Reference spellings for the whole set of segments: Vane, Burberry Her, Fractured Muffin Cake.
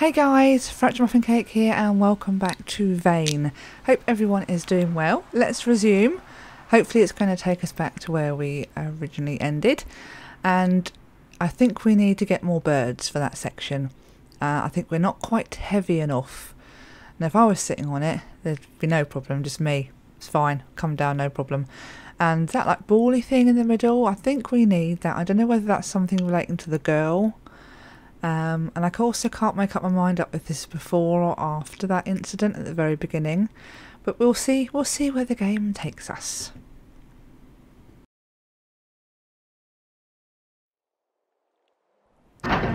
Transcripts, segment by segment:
Hey guys, Fractured Muffin Cake here and welcome back to Vane. Hope everyone is doing well. Let's resume. Hopefully it's going to take us back to where we originally ended, and I think we need to get more birds for that section. I think we're not quite heavy enough, and if I was sitting on it there'd be no problem, just me. It's fine, come down, no problem. And that like bally thing in the middle, I think we need that. I don't know whether that's something relating to the girl. And I also can't make up my mind up with this before or after that incident at the very beginning. But we'll see where the game takes us. Okay.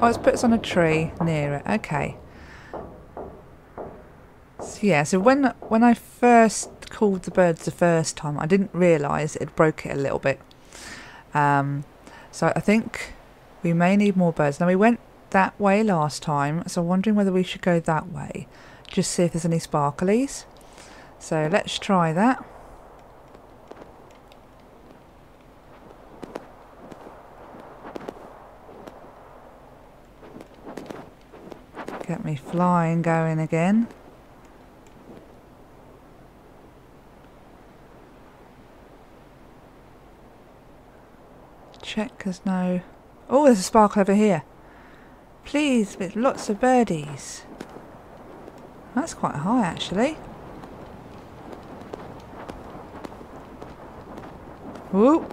Oh, it's put us on a tree near it. Okay. So, yeah, so when I first called the birds the first time, I didn't realise it broke it a little bit. So I think we may need more birds. Now, we went that way last time, so I'm wondering whether we should go that way. Just see if there's any sparklies. So let's try that. Get me flying going again. Check there's no... Oh, there's a sparkle over here. Please, with lots of birdies. That's quite high actually. Whoop.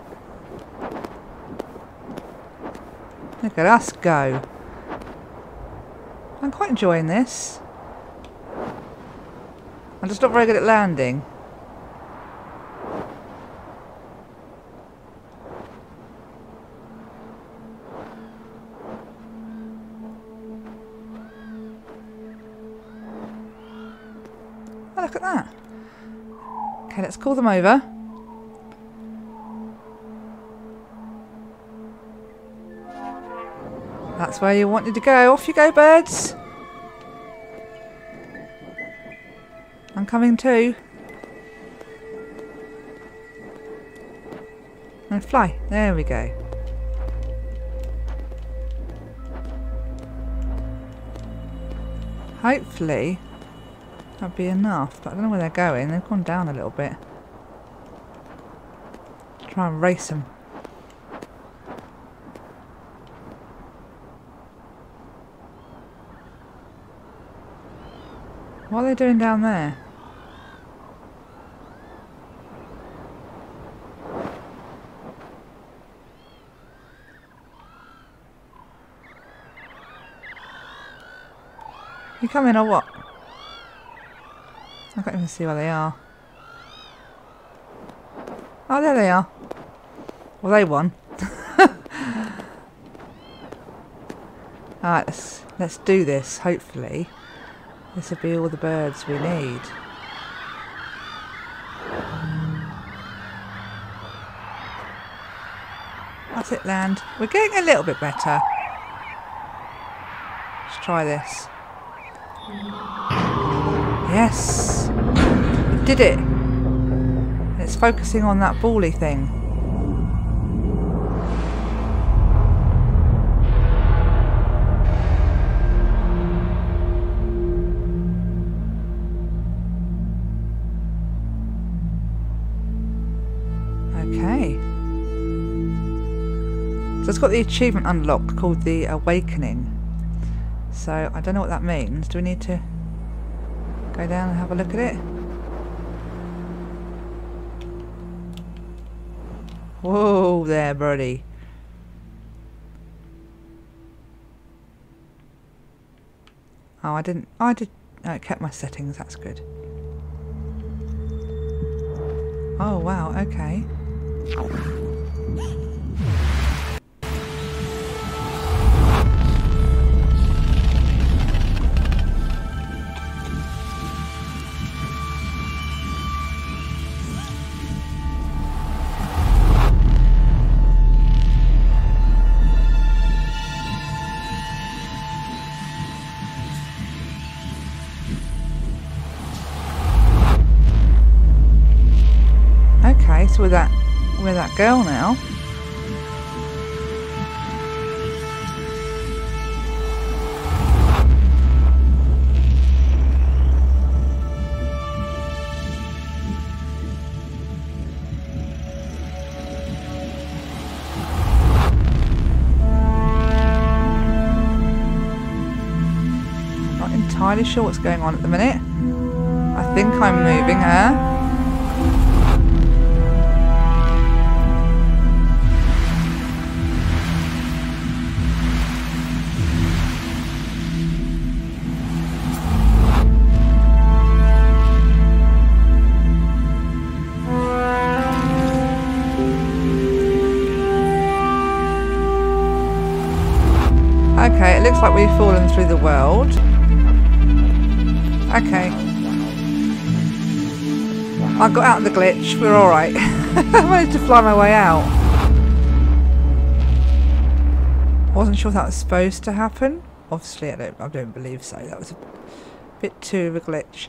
Look at us go. I'm quite enjoying this. I'm just not very good at landing. Oh, look at that. Okay, let's call them over. That's where you wanted to go. Off you go, birds. I'm coming too. And fly. There we go. Hopefully that'd be enough, but I don't know where they're going. They've gone down a little bit. Try and race them. What are they doing down there? You coming or what? I can't even see where they are. Oh, there they are. Well, they won. Alright, let's do this, hopefully. This will be all the birds we need. That's it, land. We're getting a little bit better. Let's try this. Yes! We did it! It's focusing on that bally thing. So it's got the achievement unlocked called the Awakening. So I don't know what that means. Do we need to go down and have a look at it? Whoa there, birdie. Oh, I kept my settings, that's good. Oh wow, okay. nice with that girl now. Not entirely sure what's going on at the minute. I think I'm moving her. Okay, it looks like we've fallen through the world. Okay. I got out of the glitch, we're alright. I managed to fly my way out. I wasn't sure if that was supposed to happen. Obviously, I don't believe so. That was a bit too of a glitch.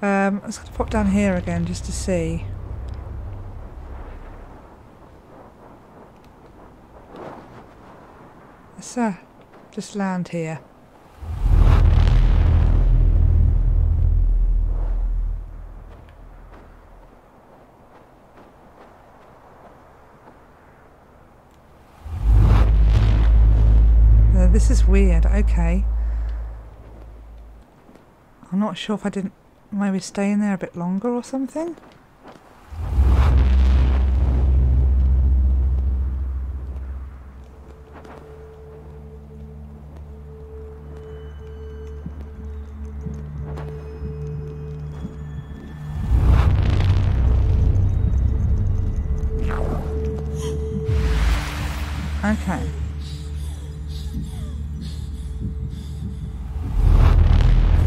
I was going to pop down here again just to see. Let's just land here. This is weird, okay. I'm not sure if I didn't maybe stay in there a bit longer or something. Okay.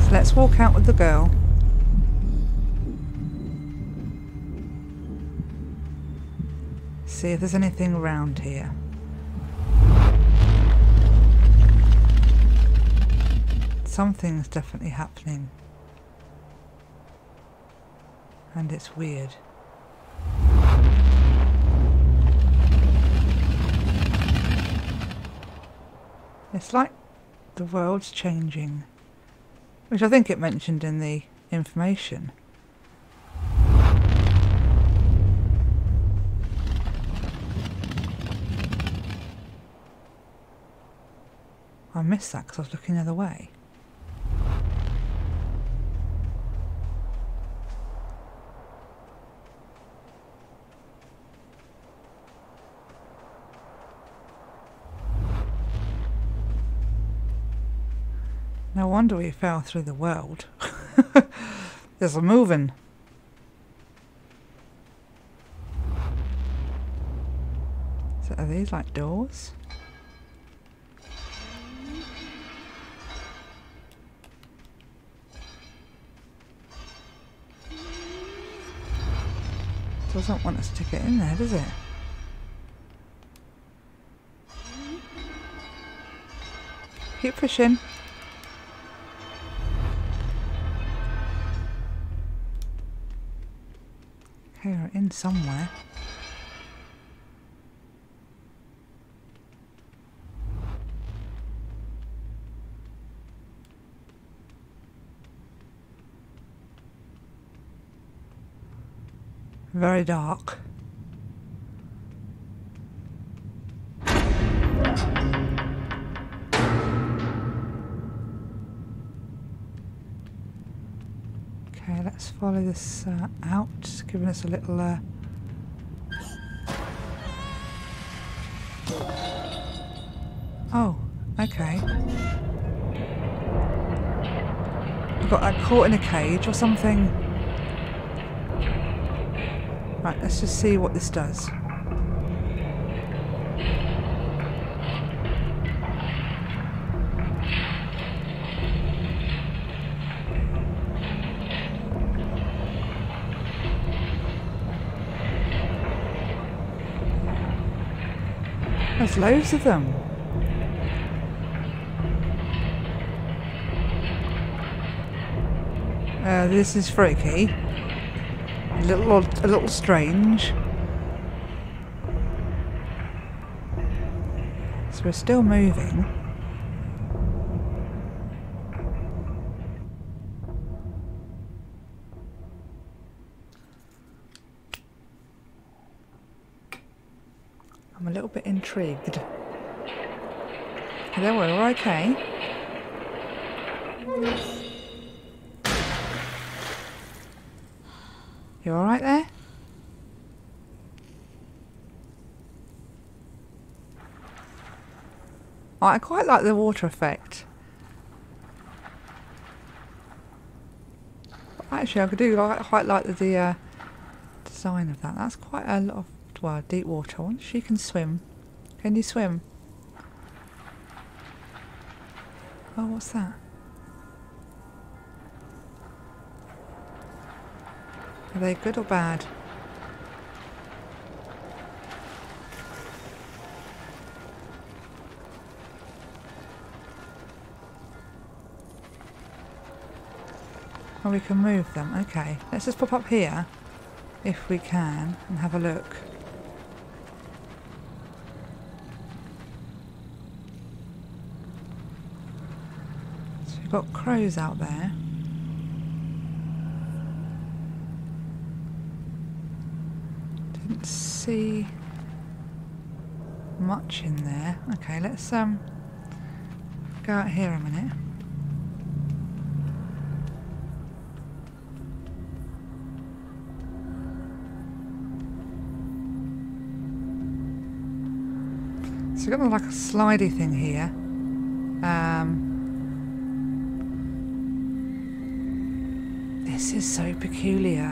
So let's walk out with the girl. See if there's anything around here. Something's definitely happening. And it's weird. It's like the world's changing, which I think it mentioned in the information. I missed that because I was looking the other way. No wonder we fell through the world. There's a moving. So are these like doors? Doesn't want us to get in there, does it? Keep pushing. We're in somewhere. Very dark. Okay, let's follow this out, giving us a little Oh, okay. I got that caught in a cage or something. Right, let's just see what this does. There's loads of them. This is freaky. A little strange. we're still moving. I'm a little bit intrigued. There we're okay. You all right there? I quite like the water effect. But actually, I do quite like the design of that. That's quite a lot of deep water. Once she can swim. Can you swim? Oh, what's that? Are they good or bad? Oh, we can move them. Okay, let's just pop up here if we can and have a look. So we've got crows out there. Didn't see much in there. Okay, let's go out here a minute. So we've got like a slidey thing here. This is so peculiar.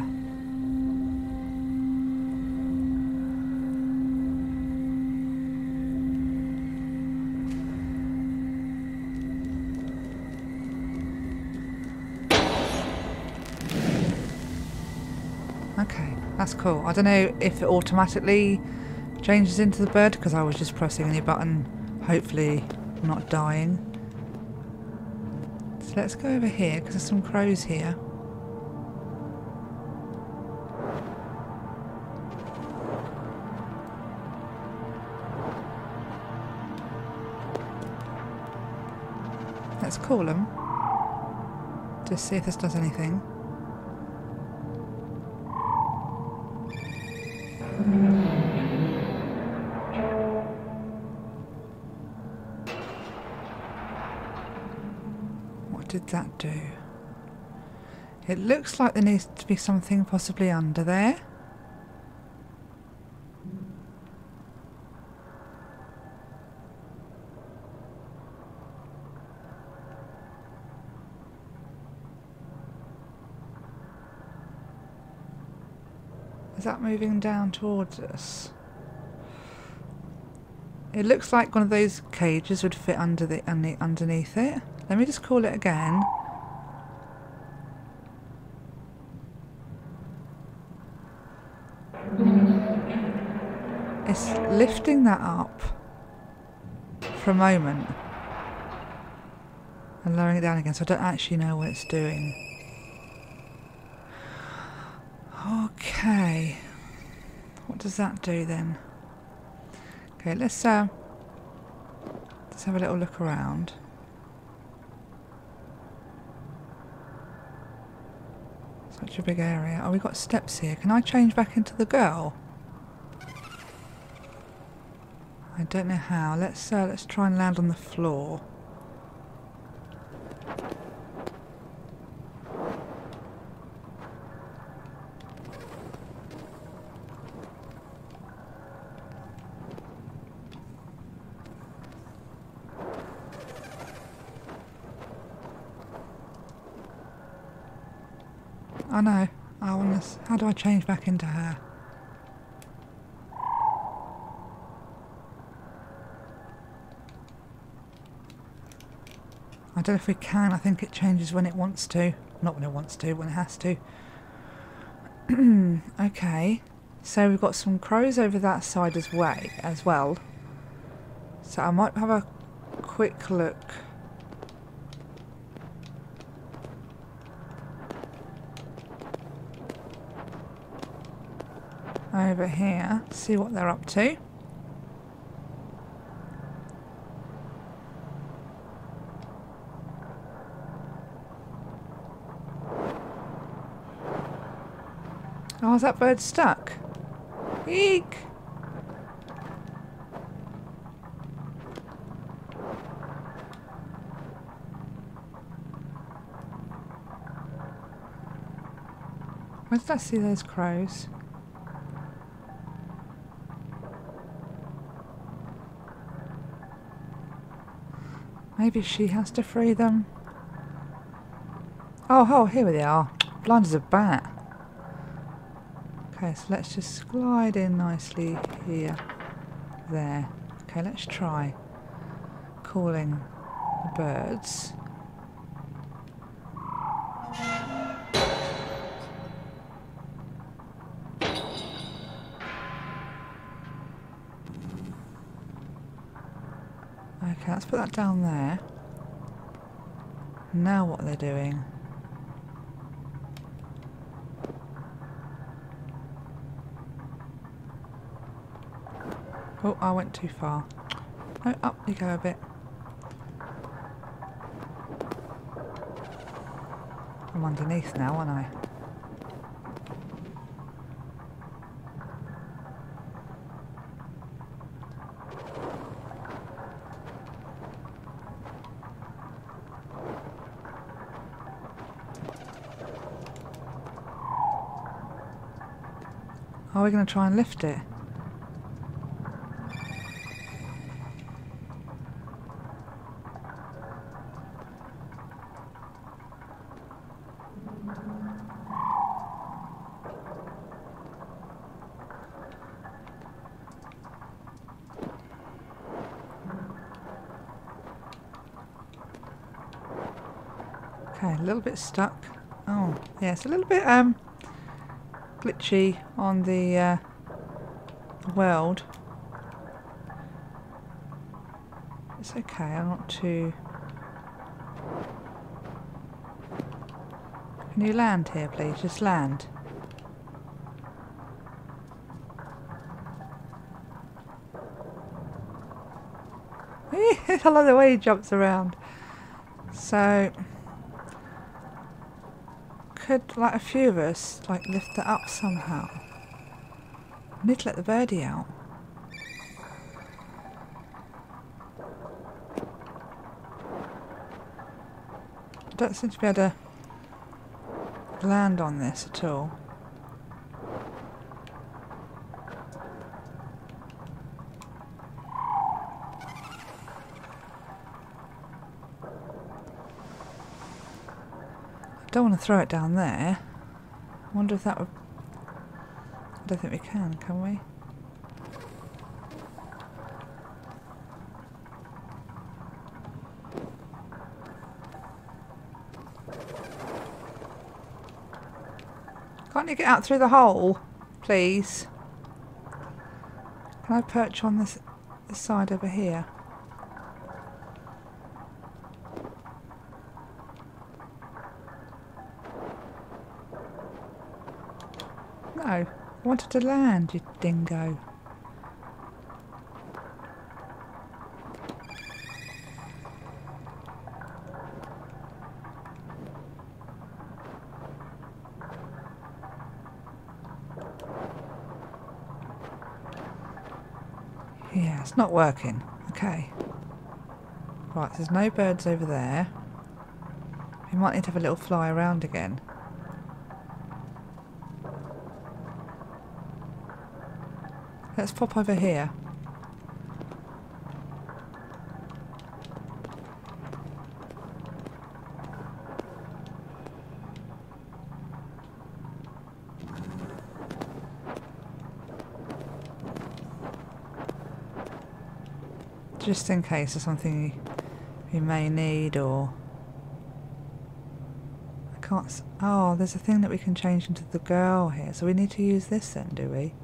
Okay, that's cool. I don't know if it automatically changes into the bird, because I was just pressing any button, hopefully not dying. So let's go over here, because there's some crows here. Let's call them, just see if this does anything. Did that do? It looks like there needs to be something possibly under there. Is that moving down towards us? It looks like one of those cages would fit under the underneath it. Let me just call it again. It's lifting that up for a moment and lowering it down again, so I don't actually know what it's doing. Okay. What does that do then? Okay, let's have a little look around. Such a big area. Oh, we've got steps here. Can I change back into the girl? I don't know how. Let's try and land on the floor. I know. I want this. How do I change back into her? I don't know if we can. I think it changes when it wants to. Not when it wants to, when it has to. Okay. So we've got some crows over that side as well. So I might have a quick look. Over here, see what they're up to. Oh, is that bird stuck? Eek! Where did I see those crows? Maybe she has to free them. Oh, here they are. Blind as a bat. Okay, so let's just glide in nicely here. There. Okay, let's try calling the birds. Okay, let's put that down there. Now what they're doing. Oh, I went too far. Oh, up you go a bit. I'm underneath now, aren't I? Are we going to try and lift it? Okay, a little bit stuck. Oh, yeah, it's a little bit glitchy on the world. It's okay, I'm not too... Can you land here, please? Just land. I love the way he jumps around. So... Could, like, a few of us, like, lift it up somehow? I need to let the birdie out. I don't seem to be able to land on this at all. Don't want to throw it down there. I wonder if that would... I don't think we can we? Can't you get out through the hole, please? Can I perch on this side over here? I wanted to land, you dingo. Yeah, it's not working. Okay. Right, there's no birds over there. We might need to have a little fly around again. Let's pop over here. Just in case there's something you may need or... I can't... Oh, there's a thing that we can change into the girl here. So we need to use this then, do we?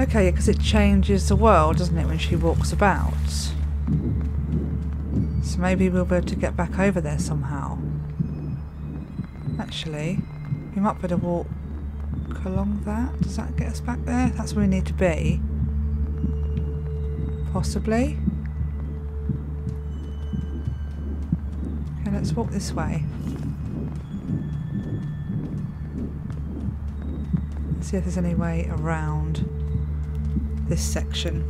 Okay, because it changes the world, doesn't it, when she walks about? So maybe we'll be able to get back over there somehow. Actually, we might better walk along that. Does that get us back there? That's where we need to be. possibly. Okay, let's walk this way. Let's see if there's any way around this section.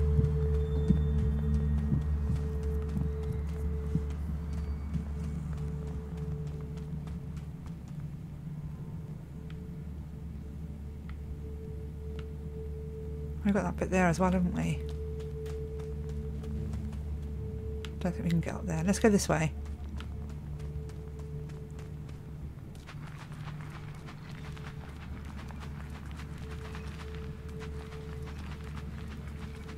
We've got that bit there as well, haven't we? Don't think we can get up there. Let's go this way.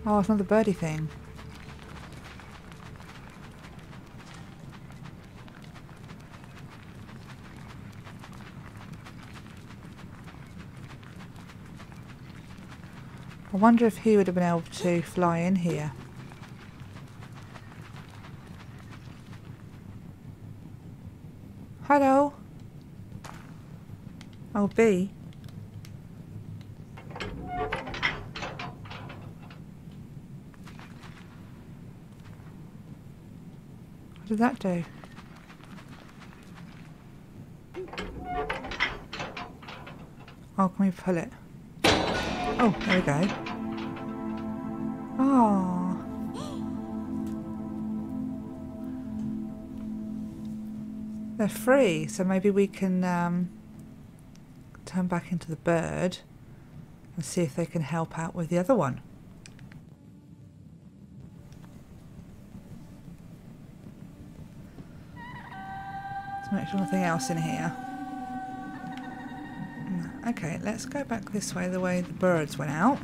Oh, it's another birdie thing. I wonder if he would have been able to fly in here. Hello. Oh, bee. What did that do? Oh, can we pull it? Oh, there we go. Oh. They're free, so maybe we can turn back into the bird and see if they can help out with the other one. Let's make sure nothing else in here. Okay, let's go back this way, the way the birds went out.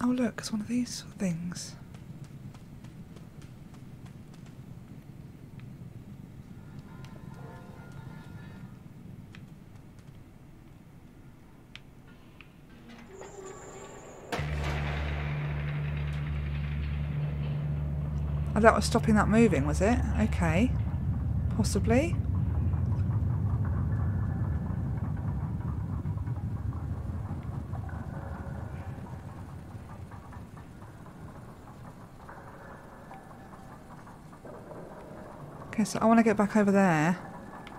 Oh look, it's one of these things. Oh, that was stopping that moving, was it? Okay. Possibly. Okay, so I want to get back over there.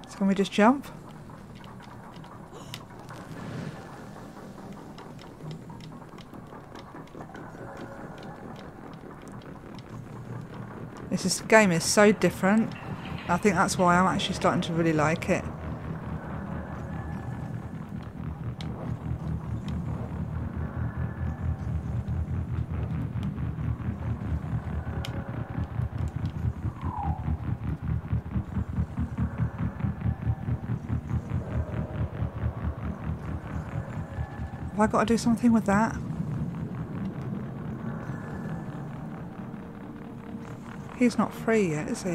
So can we just jump? This game is so different. I think that's why I'm actually starting to really like it. Have I got to do something with that? He's not free yet, is he?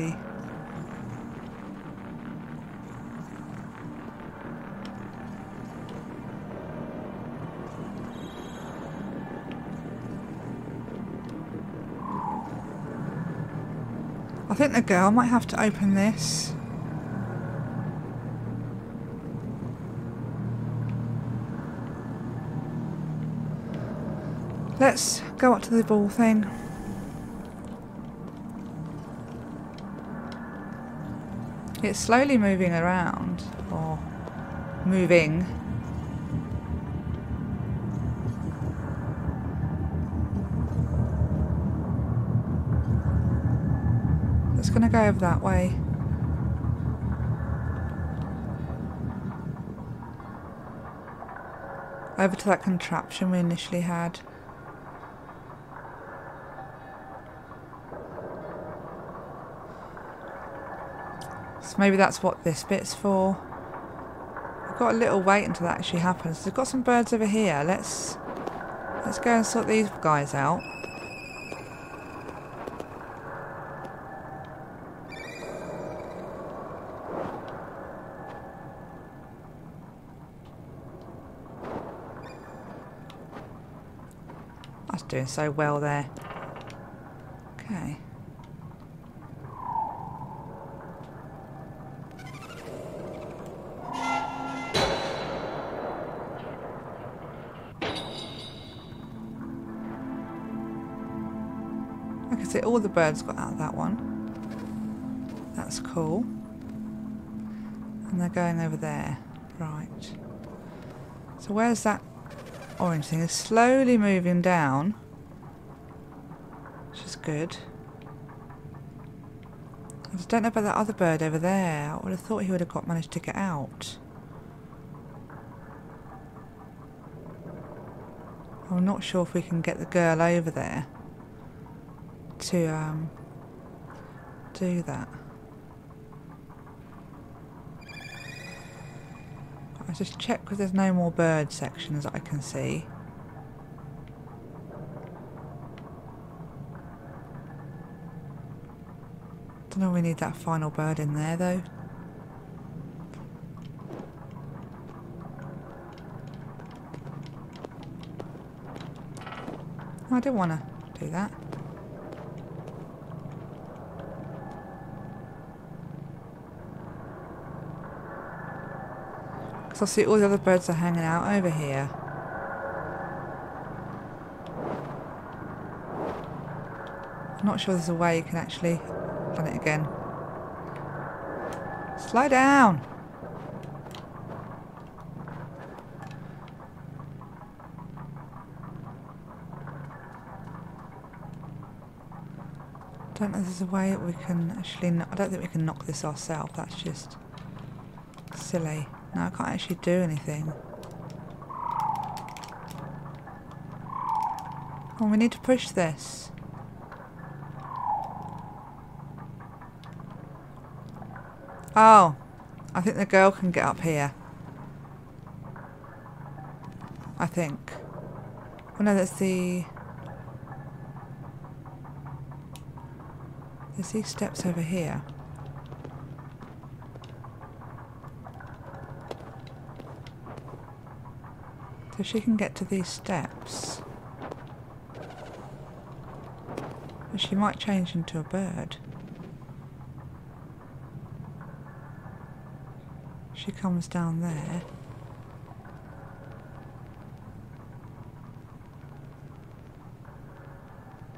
I think the girl might have to open this. Let's go up to the ball thing. It's slowly moving around, or moving. It's going to go over that way. Over to that contraption we initially had. Maybe that's what this bit's for. I've got a little wait until that actually happens. We've got some birds over here. Let's go and sort these guys out. doing so well there. Okay. I can see all the birds got out of that one. That's cool. And they're going over there. Right. So where's that orange thing? It's slowly moving down, which is good. I just don't know about that other bird over there. I would have thought he would have managed to get out. I'm not sure if we can get the girl over there to do that. Just check because there's no more bird sections that I can see. Don't know if we need that final bird in there though. I don't want to do that. I see all the other birds are hanging out over here. I'm not sure there's a way you can actually run it again. Slow down! Don't know if there's a way that we can actually... I don't think we can knock this ourselves, that's just silly. No, I can't actually do anything. Oh, we need to push this. Oh, I think the girl can get up here. I think. Oh no, that's the... There's these steps over here. So she can get to these steps. But she might change into a bird. She comes down there.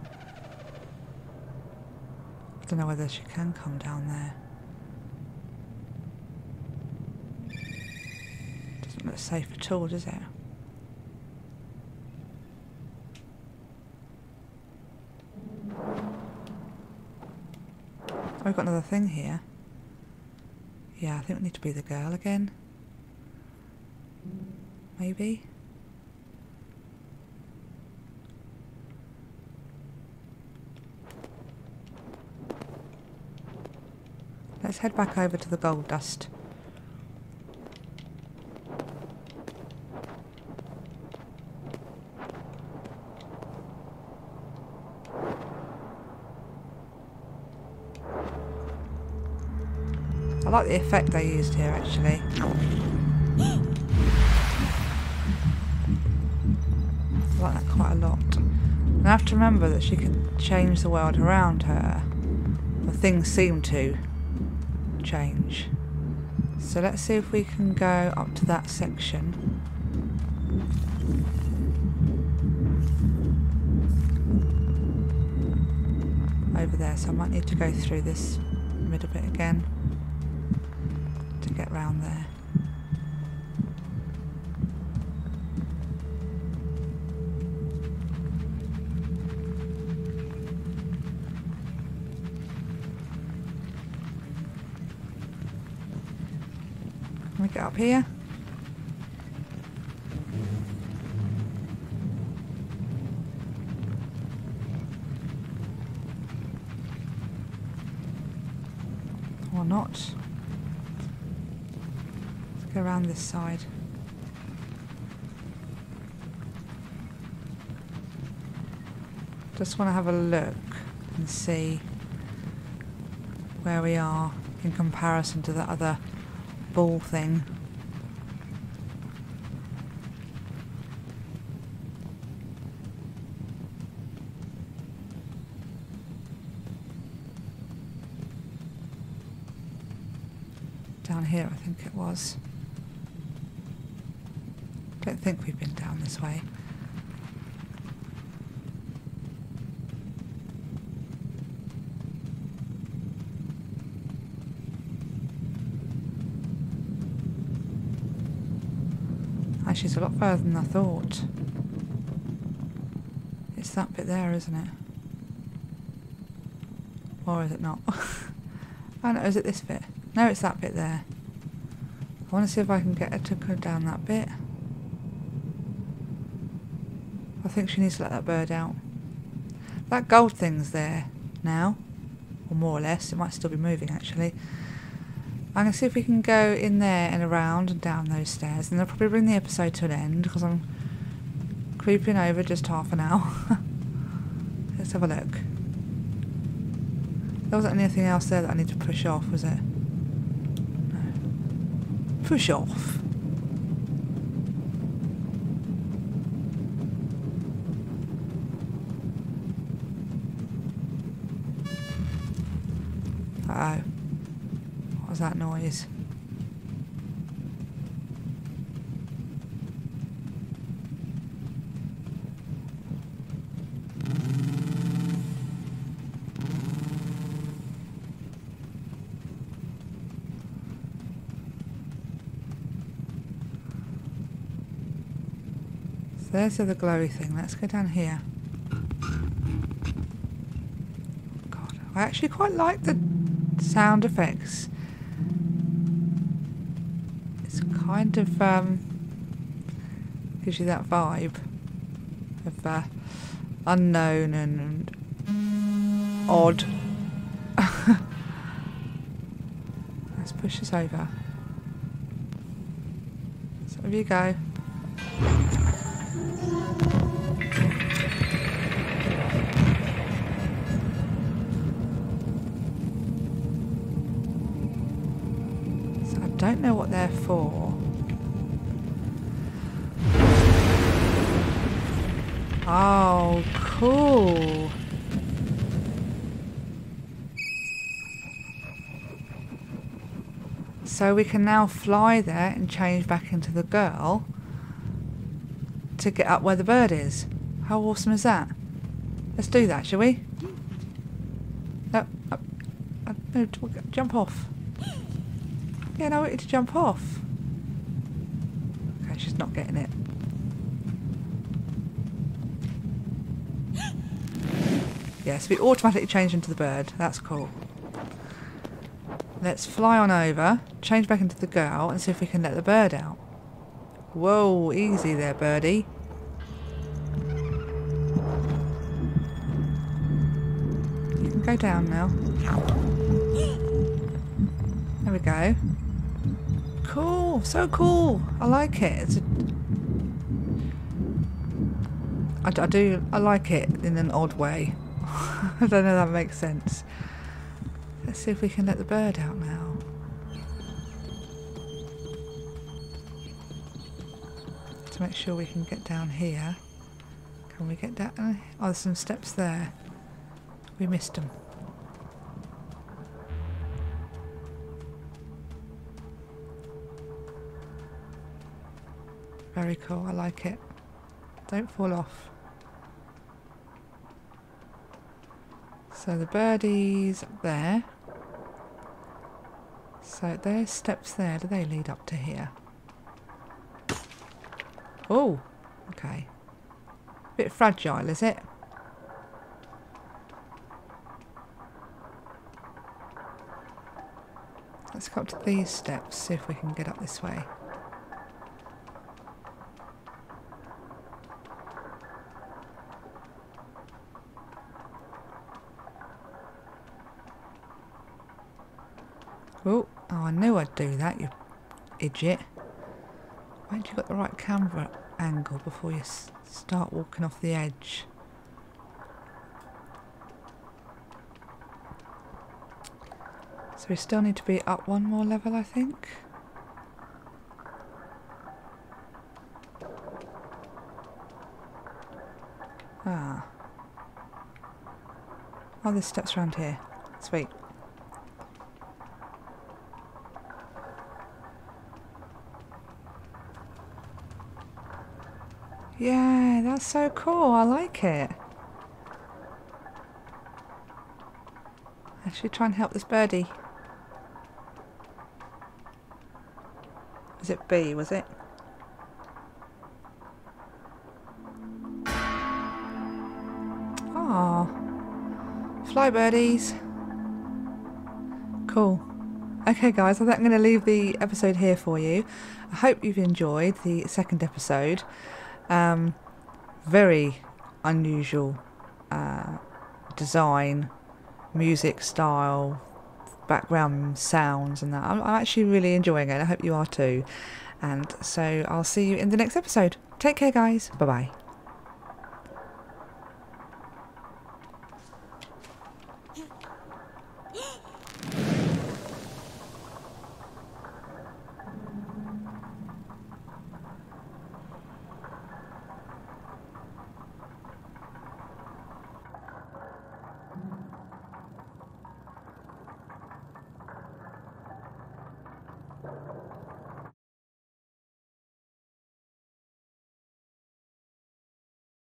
I don't know whether she can come down there. Doesn't look safe at all, does it? We've got another thing here. Yeah, I think we need to be the girl again. Maybe. Let's head back over to the gold dust. I like the effect they used here, actually. I like that quite a lot. And I have to remember that she can change the world around her. Well, things seem to change. So let's see if we can go up to that section. Over there, so I might need to go through this middle bit again. Get round there. Can we get up here? Or not? Around this side. Just want to have a look and see where we are in comparison to that other ball thing. Down here, I think it was. Don't think we've been down this way. She's a lot further than I thought. It's that bit there, isn't it? Or is it not? Oh no, is it this bit? No, it's that bit there. I want to see if I can get her to go down that bit. I think she needs to let that bird out. That gold thing's there now. Or more or less. It might still be moving, actually. I'm going to see if we can go in there and around and down those stairs, and they'll probably bring the episode to an end because I'm creeping over just half an hour. Let's have a look. There wasn't anything else there that I need to push off, was it? No. Push off. Uh oh. That noise. So there's the other glowy thing. Let's go down here. God, I actually quite like the sound effects. Kind of gives you that vibe of unknown and odd. Let's push this over. So over you go. So I don't know what they're for. Oh, cool. So we can now fly there and change back into the girl to get up where the bird is. How awesome is that? Let's do that, shall we? No, no, jump off. Yeah, no, I want you to jump off. Okay, she's not getting it. Yes, we automatically change into the bird. That's cool. Let's fly on over, change back into the girl, and see if we can let the bird out. Whoa, easy there, birdie. You can go down now. There we go. Cool, so cool. I like it. It's a I like it in an odd way. I don't know if that makes sense. Let's see if we can let the bird out now. To make sure we can get down here. Can we get down? Oh, there's some steps there. We missed them. Very cool, I like it. Don't fall off. So the birdie's up there. So those steps there, do they lead up to here? Oh, okay. Bit fragile, is it? Let's go up to these steps, see if we can get up this way. Oh, I knew I'd do that, you idiot. Why haven't you got the right camera angle before you start walking off the edge? So we still need to be up one more level, I think. Ah. Oh, there's steps around here. Sweet. Yeah, that's so cool. I like it. I should try and help this birdie. Is it B, was it? Oh, fly birdies. Cool. Okay guys, I think I'm going to leave the episode here for you. I hope you've enjoyed the second episode. Very unusual design, music style, background sounds and that. I'm actually really enjoying it. I hope you are too. And so I'll see you in the next episode. Take care guys. Bye bye.